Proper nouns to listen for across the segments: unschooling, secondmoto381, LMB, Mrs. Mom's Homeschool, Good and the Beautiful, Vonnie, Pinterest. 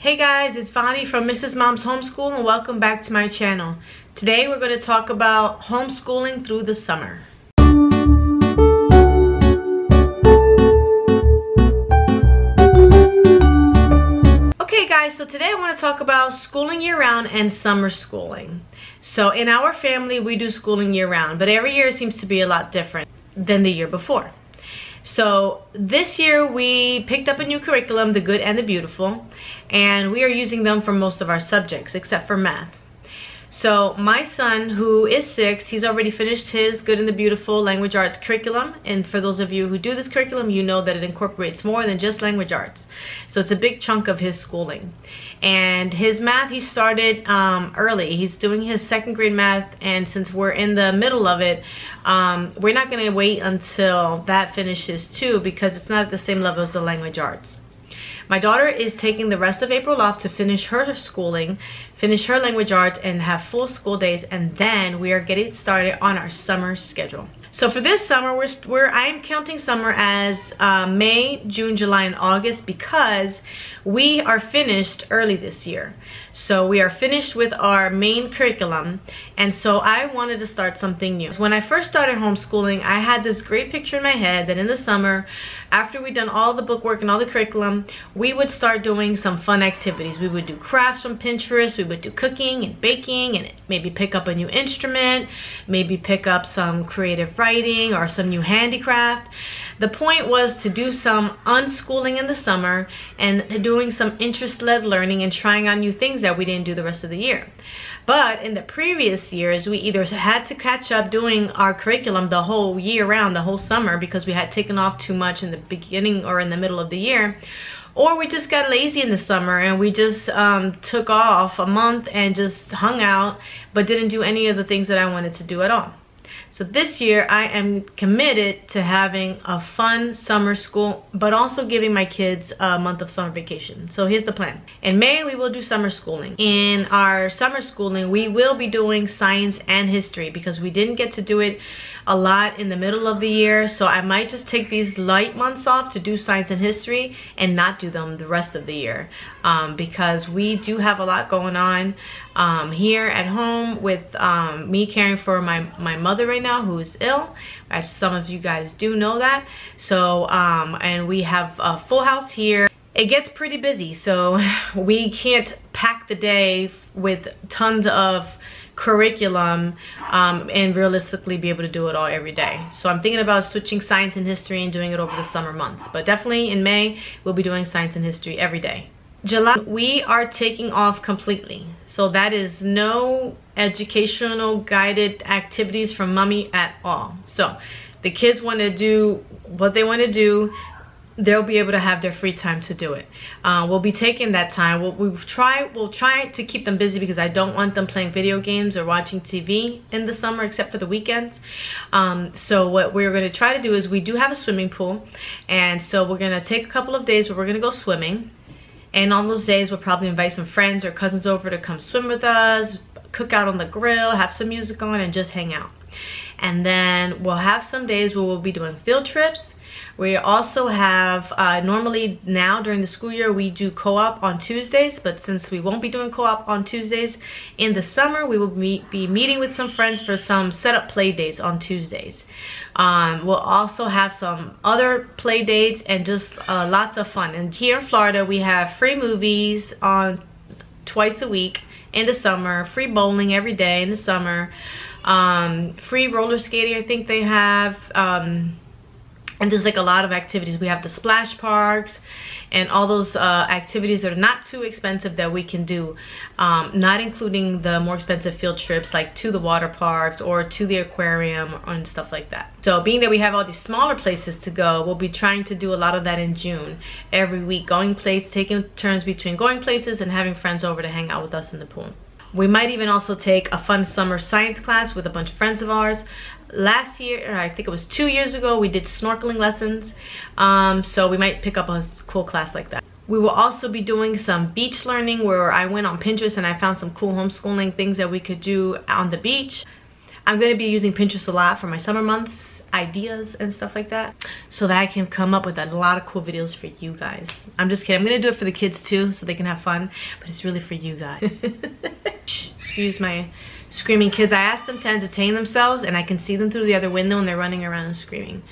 Hey guys, it's Vonnie from Mrs. Mom's Homeschool and welcome back to my channel. Today we're going to talk about homeschooling through the summer. Okay guys, so today I want to talk about schooling year-round and summer schooling. So in our family we do schooling year-round, but every year it seems to be a lot different than the year before. So this year we picked up a new curriculum, the Good and the Beautiful, and we are using them for most of our subjects except for math. So my son, who is 6, he's already finished his Good and the Beautiful language arts curriculum, and for those of you who do this curriculum, you know that it incorporates more than just language arts. So it's a big chunk of his schooling. And his math, he started early. He's doing his 2nd grade math, and since we're in the middle of it, we're not going to wait until that finishes too, because it's not at the same level as the language arts. My daughter is taking the rest of April off to finish her schooling, finish her language arts, and have full school days, and then we are getting started on our summer schedule. So for this summer, I'm counting summer as May, June, July, and August, because we are finished early this year. So we are finished with our main curriculum, and so I wanted to start something new. When I first started homeschooling, I had this great picture in my head that in the summer, after we'd done all the bookwork and all the curriculum, we would start doing some fun activities. We would do crafts from Pinterest, we would do cooking and baking, and maybe pick up a new instrument, maybe pick up some creative writing or some new handicraft. The point was to do some unschooling in the summer and doing some interest-led learning and trying out new things that we didn't do the rest of the year. But in the previous years, we either had to catch up doing our curriculum the whole year round, the whole summer, because we had taken off too much in the beginning or in the middle of the year, or we just got lazy in the summer and we just took off a month and just hung out but didn't do any of the things that I wanted to do at all. So this year I am committed to having a fun summer school, but also giving my kids a month of summer vacation. So here's the plan. In May we will do summer schooling. In our summer schooling we will be doing science and history, because we didn't get to do it a lot in the middle of the year. So I might just take these light months off to do science and history and not do them the rest of the year, because we do have a lot going on here at home with me caring for my mother right now, who is ill, as some of you guys do know that. So and we have a full house here. It gets pretty busy, so we can't pack the day with tons of curriculum and realistically be able to do it all every day. So I'm thinking about switching science and history and doing it over the summer months, but definitely in May we'll be doing science and history every day. July, we are taking off completely. So that is no educational guided activities from mommy at all. So the kids want to do what they want to do. They'll be able to have their free time to do it. We'll be taking that time. We'll try to keep them busy, because I don't want them playing video games or watching TV in the summer except for the weekends. So what we're going to try to do is, we do have a swimming pool, and so we're going to take a couple of days where we're going to go swimming. And on those days, we'll probably invite some friends or cousins over to come swim with us, cook out on the grill, have some music on, and just hang out. And then we'll have some days where we'll be doing field trips. We also have, normally now during the school year, we do co-op on Tuesdays, but since we won't be doing co-op on Tuesdays, in the summer we will be meeting with some friends for some setup play days on Tuesdays. We'll also have some other play dates and just lots of fun. And here in Florida, we have free movies on twice a week in the summer, free bowling every day in the summer, free roller skating I think they have, and there's like a lot of activities. We have the splash parks and all those activities that are not too expensive that we can do, not including the more expensive field trips like to the water parks or to the aquarium and stuff like that. So being that we have all these smaller places to go, we'll be trying to do a lot of that in June. Every week going places, taking turns between going places and having friends over to hang out with us in the pool. We might even also take a fun summer science class with a bunch of friends of ours. Last year, or I think it was 2 years ago, we did snorkeling lessons, so we might pick up a cool class like that. We will also be doing some beach learning, where I went on Pinterest and I found some cool homeschooling things that we could do on the beach. I'm going to be using Pinterest a lot for my summer months, ideas and stuff like that, so that I can come up with a lot of cool videos for you guys. I'm just kidding. I'm gonna do it for the kids too, so they can have fun, but it's really for you guys. Excuse my screaming kids. I asked them to entertain themselves, and I can see them through the other window, and they're running around and screaming,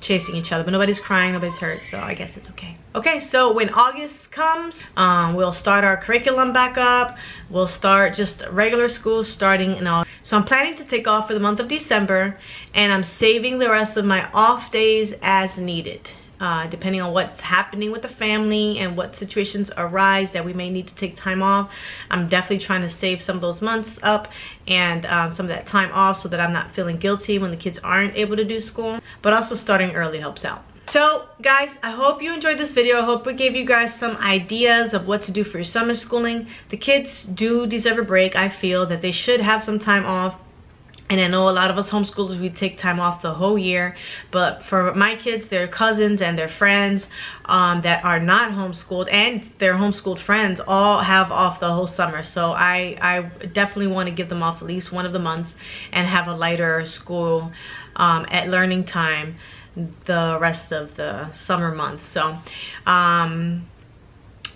chasing each other, but nobody's crying, nobody's hurt, so I guess it's okay. Okay, so when August comes, we'll start our curriculum back up. We'll start just regular school starting in August. So I'm planning to take off for the month of December, and I'm saving the rest of my off days as needed, depending on what's happening with the family and what situations arise that we may need to take time off. I'm definitely trying to save some of those months up and some of that time off, so that I'm not feeling guilty when the kids aren't able to do school. But also starting early helps out. So guys, I hope you enjoyed this video. I hope we gave you guys some ideas of what to do for your summer schooling. The kids do deserve a break. I feel that they should have some time off. And I know a lot of us homeschoolers, we take time off the whole year, but for my kids, their cousins and their friends that are not homeschooled and their homeschooled friends all have off the whole summer. So I definitely want to give them off at least one of the months and have a lighter school at learning time the rest of the summer months. So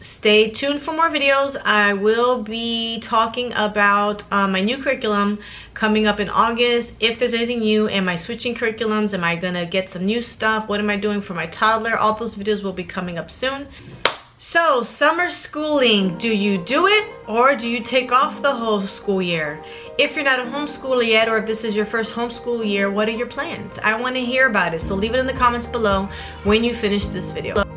stay tuned for more videos. I will be talking about my new curriculum coming up in August. If there's anything new, am I switching curriculums? Am I gonna get some new stuff? What am I doing for my toddler? All those videos will be coming up soon. So summer schooling, do you do it or do you take off the whole school year? If you're not a homeschooler yet, or if this is your first homeschool year, what are your plans? I want to hear about it, so leave it in the comments below when you finish this video.